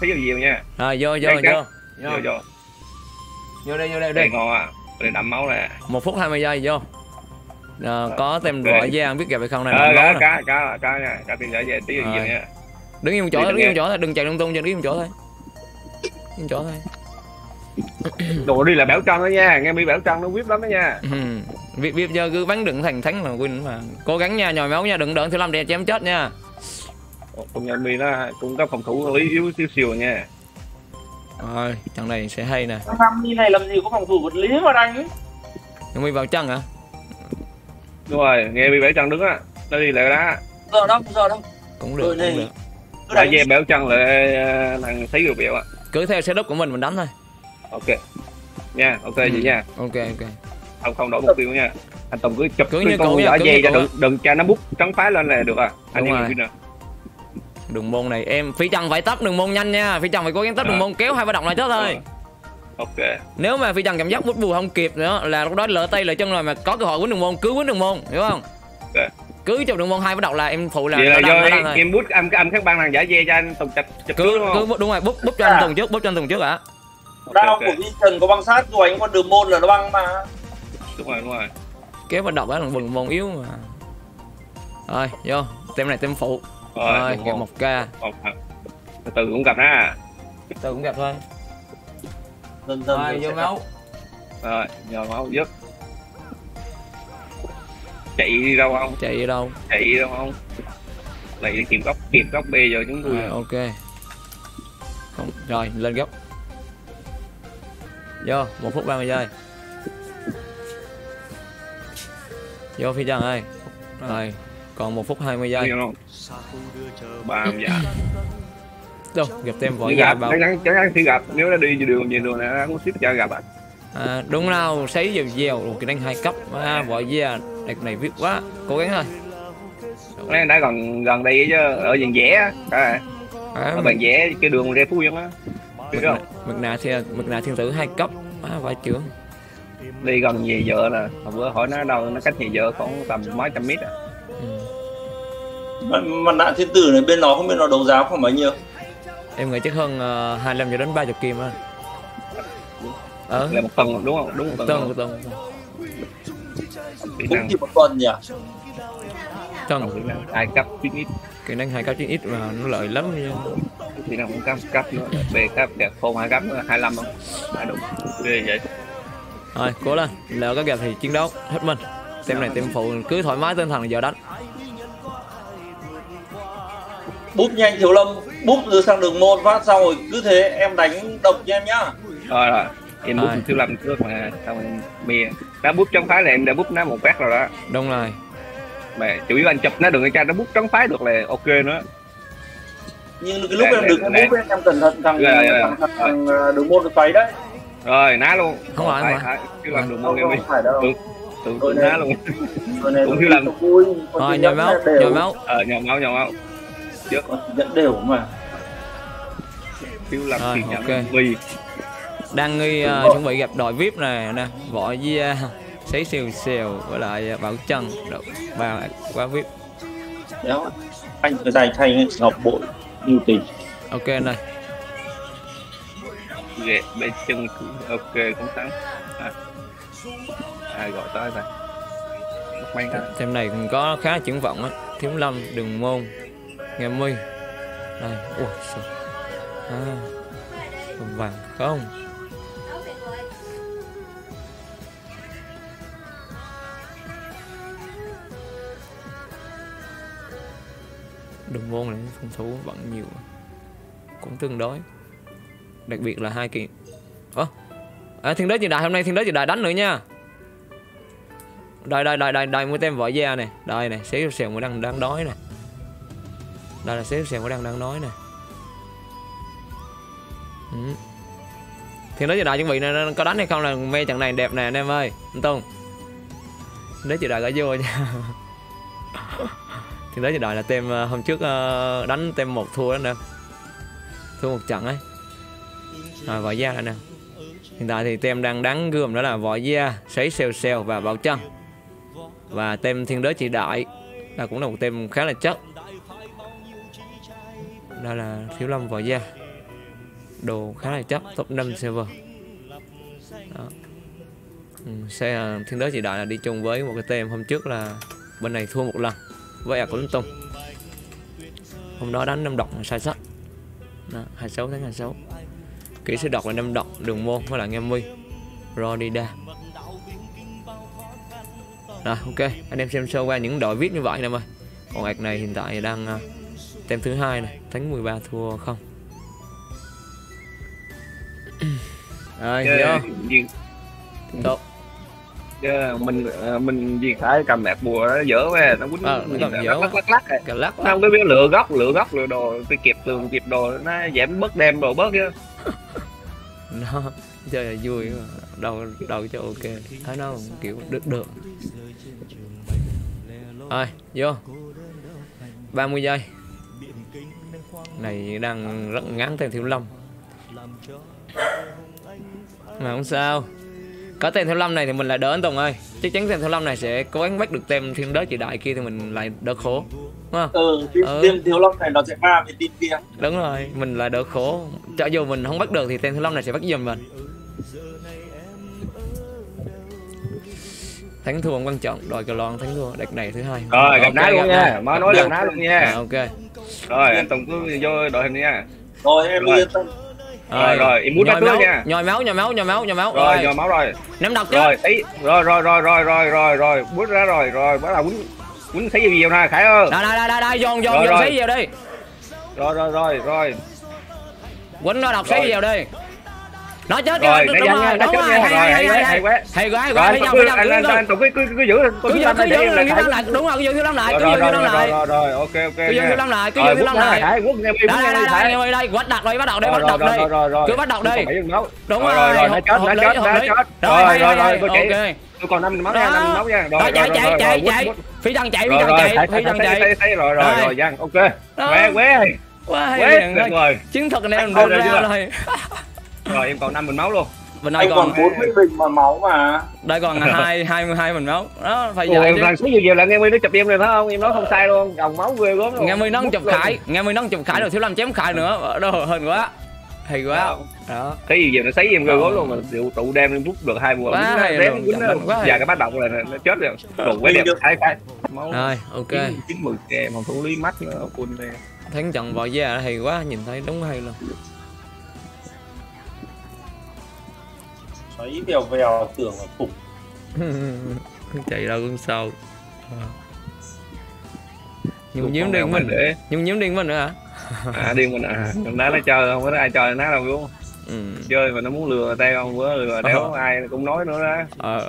Thấy nhiều nhiều nha. Rồi vô đây, đây ngon à, đây đậm máu nè. 1 phút 20 giây vô. Có tem gọi với ăn biết gặp hay không này. Cá nha, cá tìm về tí nhiều nha. Đứng yên một chỗ, thôi, đừng chạy lung tung, đứng yên một chỗ thôi. Yên chỗ thôi. Đồ đi là bẻo trăng đó nha, nghe bị bẻo trăng nó vip lắm đó nha. Vip giờ cứ bắn đựng thành thắng mà win mà. Cố gắng nha, nhồi máu nha, đừng đợn Thiếu Lâm Đạt chém chết nha. Công nhận mình nó cung cấp phòng thủ lý yếu siêu siêu nha. Rồi, trận này sẽ hay nè. Năm đi này làm gì có phòng thủ vật lý mà đánh. Nó bị vào chân hả? Đúng rồi, nghe bị bẻo trăng đứng á. Nó đi lại đá. Giờ đâu, Cũng được, Đại về bẻo trăng lại thằng thấy được bẻo ạ. Cứ theo setup của mình đánh thôi. Ok nha, ok vậy nha. Ok. Không đổi mục tiêu nha. Anh Tùng cứ chụp cái con nhỏ dây ra, đừng cho nó bút trắng phá lên là được à. Anh em nè. Đường môn này em Phi Trần phải tấp đường môn nhanh nha, Phi Trần phải cố gắng tấp đường môn kéo 2 ba động lại chết thôi. Ok. Nếu mà Phi Trần cảm giác bút bù không kịp nữa là lúc đó lỡ tay lỡ chân rồi mà có cơ hội quýnh đường môn cứ quýnh đường môn, hiểu không? Okay. Cứ chụp đường môn 2 ba động là em phụ là do em bút âm các ban thằng giả dê cho anh Tùng chụp cứ đúng rồi, bút cho anh Tùng trước, ạ. Đao của Vision có băng sát rồi, anh con đường môn là nó băng mà. Đúng rồi, Kéo vận động đó là đường môn yếu mà. Rồi, vô, tem này tem phụ. Rồi, gặp 1k. Từ cũng gặp đó. Từ cũng gặp thôi. Dần dần rồi, vô máu. Rồi, nhồi máu giúp. Chạy đi đâu không? Chạy đi đâu không? Lại tìm góc B rồi chúng tôi. Rồi, ok. Không, rồi, lên góc. Vô, 1 phút 30 giây. Vô Phi Trần ơi. Rồi, còn 1 phút 20 giây. Đâu, gặp tem vội ra bao. Chắc chắn sẽ gặp, nếu nó đi đường về đường này nó cũng xếp cho gặp ạ. Đúng nào, sấy dèo dèo rồi cái đánh 2 cấp. Vội ra, đẹp này viết quá, cố gắng thôi. Nó đã gần đây chứ, ở dàn vẽ á. Ở bàn vẽ cái đường ra Phú Yên á. Mực nạ thiên tử 2 cấp vãi trưởng. Đi gần về vợ nè, hồi bữa hỏi nó đâu, nó cách về vợ khoảng tầm mấy trăm mét à. Mặt nạ thiên tử này bên nó không biết nó đấu giá khoảng bao nhiêu. Em nghĩ chắc hơn 25 cho đến 30 kim á. Là 1 tuần đúng không? Đúng 1 tuần. Cũng chỉ 1 tuần nhỉ. Trần 2 cấp 9x. Cái năng 2 cấp 9x mà nó lợi lắm nha. Thì nó cũng cấp nữa, B cấp, không 2 cấp nữa, 25 không? Đúng, ghê vậy. Rồi, cố lên, lỡ có gặp thì chiến đấu, hết mình. Tem này tem phụ, cứ thoải mái tinh thần là giờ đánh. Búp nhanh Thiếu Lâm, búp rồi sang đường môn phát xong rồi cứ thế em đánh độc cho em nhá. Rồi, em búp Thiếu Lâm trước mà, xong rồi mìa. Đã búp trong phái là em đã búp nó 1 phát rồi đó. Đúng rồi. Mà chủ yếu anh chụp nó đừng cho nó bút trắng phái được là ok nữa. Nhưng cái lúc em đừng bút em cẩn thận thằng đường môn xoáy đấy. Rồi ná luôn. Không phải mà. Thiếu Lâm đường môn em đi. Tự ná luôn. Cũng Thiếu Lâm. Rồi nhồi máu. Nhồi máu. Trước dẫn đều mà. Thiếu Lâm thì nhận vì đang nghi chuẩn bị gặp đội VIP này nè, Võ Gia. Sấy xèo xèo với lại Bảo Trần đậu vào quá vip đó anh cứ dài thay ngọc bội nhiều tình. Ok này ghẹ bên chân ok cũng thắng ai gọi tới này may thằng xem này cũng có khá triển vọng á. Thiếu Lâm đường môn nghe mi này vàng không. Đường môn này phòng thủ vẫn nhiều, cũng tương đối, đặc biệt là 2 kiện. Thiên đế Triều Đại hôm nay Thiên đế Triều Đại đánh nữa nha. Đây mua tem Võ Gia này, đây này xéo xèo mới đang đói nè, đây là xéo xèo mới đang đói nè. Thiên đế Triều Đại chuẩn bị nên có đánh hay không là mê trận này đẹp nè anh em ơi, anh Tùng. Thiên đế Triều Đại đã vô nha. Thiên đế Triều Đại là tem hôm trước đánh tem 1 thua đó nè, thua 1 trận ấy. Rồi Võ Gia lại nè. Hiện tại thì tem đang đáng gươm đó là Võ Gia, Sấy Xèo Xèo và Bảo Trân. Và tem Thiên đế Triều Đại là cũng là một tem khá là chất. Đó là Thiếu Lâm Võ Gia. đồ khá là chất, top 5 server đó. Xe Thiên Đới Chỉ Đại là đi chung với một cái team hôm trước là bên này thua một lần với của Linh Tùng, hôm đó đánh Nam Độc sai sách 26 tháng 26, kỹ sư độc là Nam Độc, Đường Môn với lại Nghe Mi Rodida. Rồi, ok, anh em xem sơ qua những đội viết như vậy nè mọi. Còn ạc này hiện tại đang tem thứ hai này, tháng 13 thua không. Rồi, mình gì phải cầm mạc bùa nó dở về nó quýnh lắc không cái biết lựa góc lựa đồ tôi kịp tường kịp đồ nó giảm bớt đem đồ bớt chứ. Nó chơi là vui mà. Đầu cho ok thấy nó kiểu đứt được rồi vô 30 giây này đang rất ngắn tên Thiếu Lâm mà không sao, có tên Thiếu Lâm này thì mình lại đỡ anh Tùng ơi, chắc chắn tên Thiếu Lâm này sẽ cố gắng bắt được tên Thiên Đới Chỉ Đại kia thì mình lại đỡ khổ đúng không? Tên Thiếu Lâm này nó sẽ ba về tin kia đúng rồi, mình lại đỡ khổ, cho dù mình không bắt được thì tên Thiếu Lâm này sẽ bắt giùm mình. Thắng thua quan trọng, đòi Cờ Lon thắng thua đợt này thứ hai. Rồi gặp đá luôn nha, mới nói gặp đá luôn nha. Ok. Rồi anh Tùng cứ vô đội hình nha. Rồi em yên tâm. Rồi em muốn đá trước nha. Nhồi máu. Rồi nhồi máu rồi. Nắm độc chứ. Rồi ý rồi bước ra rồi bắt đầu quýnh thấy gì vào nè Khải ơi. Đây dồn xí vào đi. Rồi. Quýnh nó độc xí vào đi. Nó chết rồi, nó chết rồi, hay quá, anh Tùng cứ giữ lại, đúng rồi, cứ giữ Thiếu Lâm lại, rồi, ok, cứ giữ Thiếu Lâm lại, đây, quát đặt rồi, bắt đầu đi, đúng rồi, hợp lý, ok. Tôi còn 5 máu nha, 5 máu nha. Rồi chạy, phi tăng chạy, rồi, Giang, ok. Quế, được rồi. Chiến thuật này em ra rồi. Rồi em còn 5 bình máu luôn. Bên đây còn 40 bình mà máu mà. Đây còn 22 bình máu. Đó phải vậy. Em đang xíu nhiều là Nghe Mi nó chụp em rồi phải không? Em nói không sai luôn, gồng máu ghê gớm luôn. Nghe Mi nó chụp Khải rồi Thiếu Lâm chém Khải nữa. Đó hên quá. Hay quá. Đó. Cái gì vậy nó sấy em ghê gớm luôn mà rượu tụ đem em rút được 2 mùa. Đếm quá. Và cái bắt động là nó chết rồi. Còn quá đẹp Khải. Rồi, ok. 90 kè mà thủ lý mắt nữa quên nè. Thắng trận võ gia hay quá, nhìn thấy đúng hay luôn. Thấy vèo tưởng là cục chạy ra gương sau nhung nhiễm điên mình để nữa hả? Điên mình à, thằng đá nó chơi không có ai chơi nó đâu đúng không? Chơi mà nó muốn lừa tay không có lừa đéo ai cũng nói nữa đó.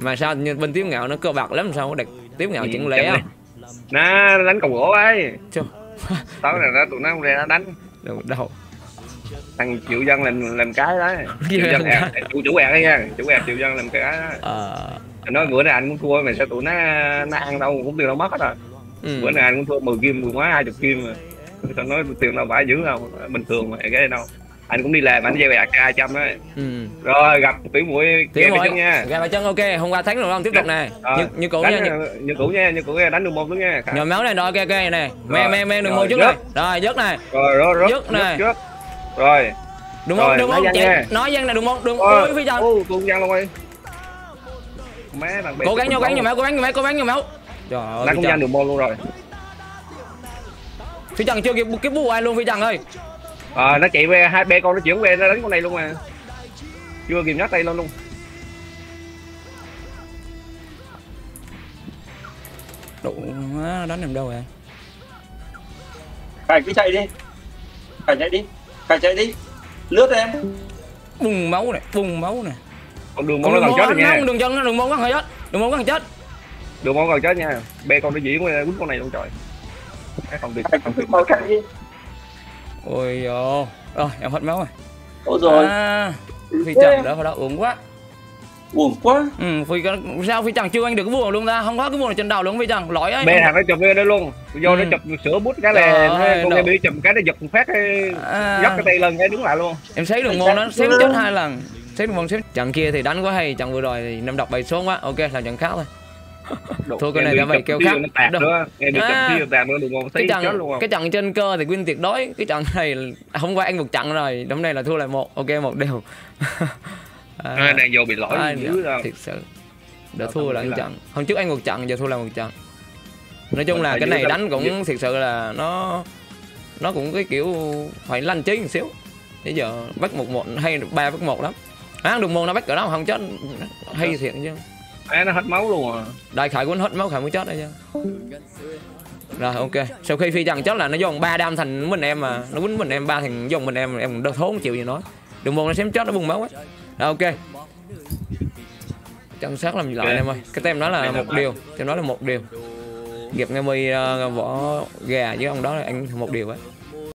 Mà sao bên Tiếu Ngạo nó cơ bạc lắm sao đặt Tiếu Ngạo chững lẽ nè, đánh còng gỗ ấy tối này nó tụi nó không ra nó đánh đâu. Thằng Triệu Dân làm cái đó. Triệu Dân à, chủ ẹt đấy nha, chủ ẹt Triệu Dân làm cái đó. Nói bữa nay anh cũng thua mà sao tụi nó ăn đâu cũng tiền đâu mất hết rồi. Bữa nay anh cũng thua 10 kim, vừa hóa 20 kim mà. Tao nói tiền đâu phải dữ đâu, bình thường mà cái đâu. Anh cũng đi làm, anh gieo ẹt 200 đấy. Rồi gặp Tiểu Muội kèm chân nha. Gà vào chân ok, hôm qua thắng rồi không? Tiếp tục nè. Như cũ nha, đánh Đường Môn trước nha. Nhồi máu này, rồi ok nè. Men Đường Môn trước này. Rồi dứt này. Rồi dứt này. Rồi. Đường Môn chạy. Nói Giang này Đường Môn. Ôi phi trần. Ô cùng Giang luôn đi. Má thằng bé. Cố gắng nhồi máu. Trời ơi. Đánh Giang Đường Môn luôn rồi. Phi trần chưa kịp cái bú ai luôn phi trần ơi. Nó chạy về hai bé con nó chuyển về nó đánh con này luôn mà chưa kìm nhát tay lên luôn. Đủ nó đánh làm đâu vậy? Khải cứ chạy đi, Khải chạy đi, lướt em. Bùng máu này. Con Đường Môn nó gần chết rồi nha. Đường Môn gần chết nha. Bé con nó diễn qua quýnh con này luôn trời. Không được. Ôi dồ, rồi em hết máu rồi. Ôi rồi. Phi Trần đó uổng quá. Phi Trần chưa ăn được cái bùa luôn ta, không có cái bùa này trên đầu luôn Phi Trần, lỗi ấy. Bê thằng nó chụp cái đây luôn, vô nó chụp sữa bút cái này, con em bị chụp cái nó giật phát dắt cái tay lần cái đứng lại luôn. Em thấy Đường Môn nó xém chết 2 lần, xém Đường Môn xém. Trận kia thì đánh quá hay, trận vừa rồi thì Nam Độc bày xuống quá, ok làm trận khác thôi. Thôi con này là mày kêu khác. Cái trận trên cơ thì Quyên tuyệt đối. Cái trận này không qua ăn một trận rồi. Đống này là thua lại một. Ok, một đều. Đang vô bị lỗi dữ rồi. Thiệt sự. Đã thua lại một trận. Hôm trước ăn một trận, giờ thua lại một trận. Nói chung là cái này đánh cũng thiệt sự là nó cũng cái kiểu phải lanh trí một xíu. Bây giờ bắt 1-1 hay 3-1 lắm. Á đụng môn nó bắt cỡ đó không chết hay thiệt chứ. À, nó hết máu luôn à. Đại khải của nó hết máu, khải muốn chết đây chứ. Rồi ok, sau khi phi chẳng chết là nó dồn 3 đam thành mình em mà. Nó quýnh mình em 3 thằng dồn mình em đau thốn chịu gì nói. Đừng môn nó xém chết nó bùng máu ấy. Rồi ok. Chân sát làm gì lại em ơi. Cái tem đó là một điều, tem đó là một điều. Gặp ngay mi vỏ gà với ông đó là anh một điều ấy.